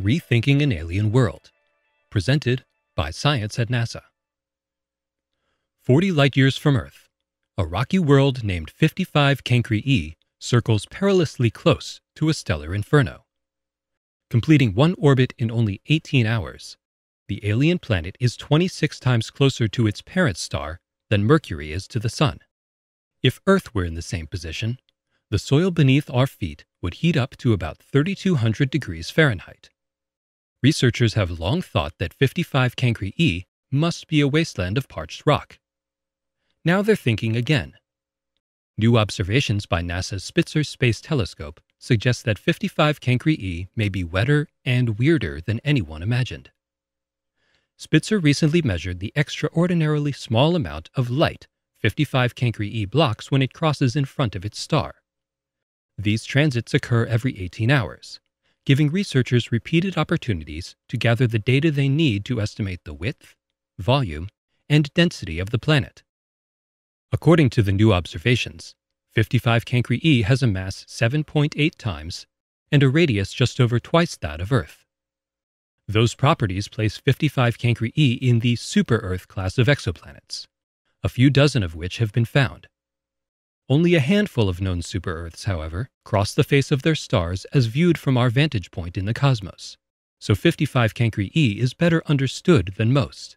Rethinking an Alien World, presented by Science at NASA. 40 light-years from Earth, a rocky world named 55 Cancri e circles perilously close to a stellar inferno. Completing one orbit in only 18 hours, the alien planet is 26 times closer to its parent star than Mercury is to the Sun. If Earth were in the same position, the soil beneath our feet would heat up to about 3,200 degrees Fahrenheit. Researchers have long thought that 55 Cancri e must be a wasteland of parched rock. Now they're thinking again. New observations by NASA's Spitzer Space Telescope suggest that 55 Cancri e may be wetter and weirder than anyone imagined. Spitzer recently measured the extraordinarily small amount of light 55 Cancri e blocks when it crosses in front of its star. These transits occur every 18 hours, giving researchers repeated opportunities to gather the data they need to estimate the width, volume, and density of the planet. According to the new observations, 55 Cancri e has a mass 7.8 times and a radius just over twice that of Earth. Those properties place 55 Cancri e in the super-Earth class of exoplanets, a few dozen of which have been found. Only a handful of known super-Earths, however, cross the face of their stars as viewed from our vantage point in the cosmos, so 55 Cancri e is better understood than most.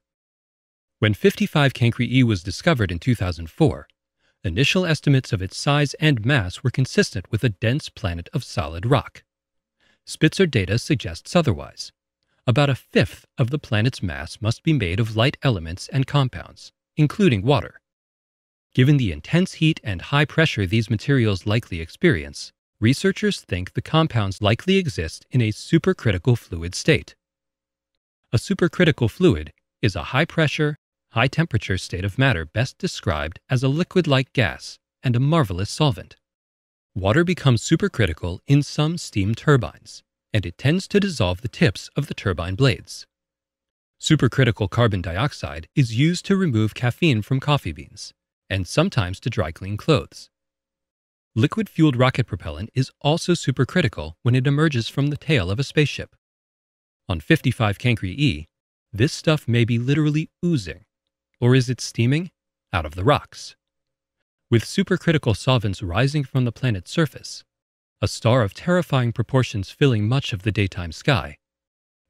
When 55 Cancri e was discovered in 2004, initial estimates of its size and mass were consistent with a dense planet of solid rock. Spitzer data suggests otherwise. About a fifth of the planet's mass must be made of light elements and compounds, including water. Given the intense heat and high pressure these materials likely experience, researchers think the compounds likely exist in a supercritical fluid state. A supercritical fluid is a high-pressure, high-temperature state of matter best described as a liquid-like gas and a marvelous solvent. Water becomes supercritical in some steam turbines, and it tends to dissolve the tips of the turbine blades. Supercritical carbon dioxide is used to remove caffeine from coffee beans, and sometimes to dry clean clothes. Liquid-fueled rocket propellant is also supercritical when it emerges from the tail of a spaceship. On 55 Cancri e, this stuff may be literally oozing, or is it steaming, out of the rocks. With supercritical solvents rising from the planet's surface, a star of terrifying proportions filling much of the daytime sky,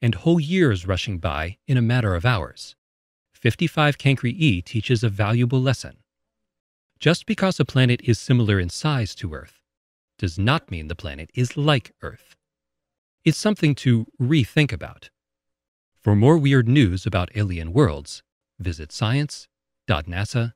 and whole years rushing by in a matter of hours, 55 Cancri e teaches a valuable lesson. Just because a planet is similar in size to Earth does not mean the planet is like Earth. It's something to rethink about. For more weird news about alien worlds, visit science.nasa.gov.